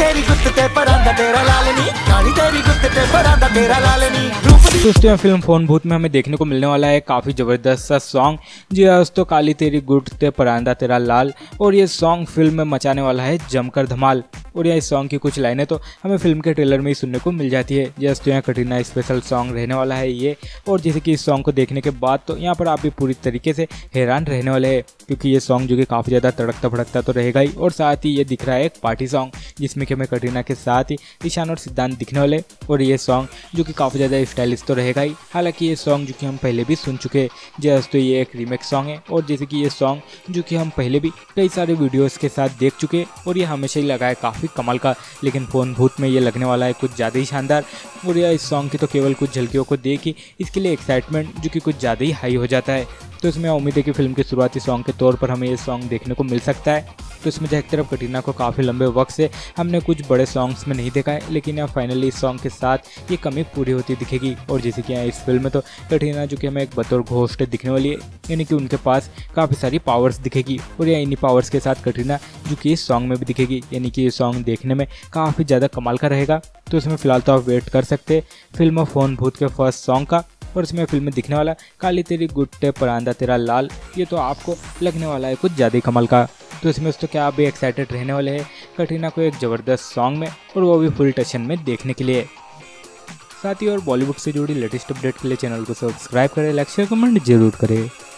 तेरी गुट ते परांदा तेरा लाल नी, काली तेरी गुट ते परांदा तेरा लाल नी। दोस्तों फिल्म फोन भूत में हमें देखने को मिलने वाला है काफ़ी ज़बरदस्त सा सॉन्ग। जी हाँ दोस्तों, काली तेरी गुट ते परांदा तेरा लाल, और ये सॉन्ग फिल्म में मचाने वाला है जमकर धमाल। और यह इस सॉन्ग की कुछ लाइनें तो हमें फिल्म के ट्रेलर में ही सुनने को मिल जाती है। जस्ट यहाँ कटरीना स्पेशल सॉन्ग रहने वाला है ये, और जैसे कि इस सॉन्ग को देखने के बाद तो यहाँ पर आप भी पूरी तरीके से हैरान रहने वाले हैं, क्योंकि ये सॉन्ग जो कि काफ़ी ज़्यादा तड़कता भड़कता तो रहेगा ही, और साथ ही ये दिख रहा है एक पार्टी सॉन्ग जिसमें कि हमें कटरीना के साथ ही ईशान और सिद्धांत दिखने वाले। और ये सॉन्ग जो कि काफ़ी ज़्यादा स्टाइलिश तो रहेगा ही, हालांकि ये सॉन्ग जो कि हम पहले भी सुन चुके हैं। जस्ट तो ये एक रीमेक सॉन्ग है, और जैसे कि ये सॉन्ग जो कि हम पहले भी कई सारे वीडियोज़ के साथ देख चुके हैं, और ये हमेशा ही लगा है काफ़ी कमाल का। लेकिन फोन भूत में ये लगने वाला है कुछ ज़्यादा ही शानदार, और यह इस सॉन्ग की तो केवल कुछ झलकियों को देख ही इसके लिए एक्साइटमेंट जो कि कुछ ज़्यादा ही हाई हो जाता है। तो इसमें उम्मीद है कि फिल्म के शुरुआती सॉन्ग के तौर पर हमें ये सॉन्ग देखने को मिल सकता है। तो इसमें जहाँ एक तरफ कटरीना को काफ़ी लंबे वक्त से हमने कुछ बड़े सॉन्ग्स में नहीं देखा है, लेकिन यहाँ फाइनली इस सॉन्ग के साथ ये कमी पूरी होती दिखेगी। और जैसे कि यहाँ इस फिल्म में तो कटरीना जो कि हमें एक बतौर घोस्ट दिखने वाली है, यानी कि उनके पास काफ़ी सारी पावर्स दिखेगी, और यहाँ इन्हीं पावर्स के साथ कटरीना जो कि इस सॉन्ग में भी दिखेगी, यानी कि ये सॉन्ग देखने में काफ़ी ज़्यादा कमाल का रहेगा। तो इसमें फ़िलहाल तो आप वेट कर सकते हैं फिल्म फोन भूत के फर्स्ट सॉन्ग का। और इसमें फिल्म में दिखने वाला काली तेरी गुट ते परांदा तेरा लाल, ये तो आपको लगने वाला है कुछ ज़्यादा ही कमाल का। तो इसमें दोस्तों क्या आप भी एक्साइटेड रहने वाले हैं कटरीना को एक ज़बरदस्त सॉन्ग में, और वो भी फुल टेंशन में देखने के लिए। साथ ही और बॉलीवुड से जुड़ी लेटेस्ट अपडेट के लिए चैनल को सब्सक्राइब करें, लाइक शेयर कमेंट जरूर करें।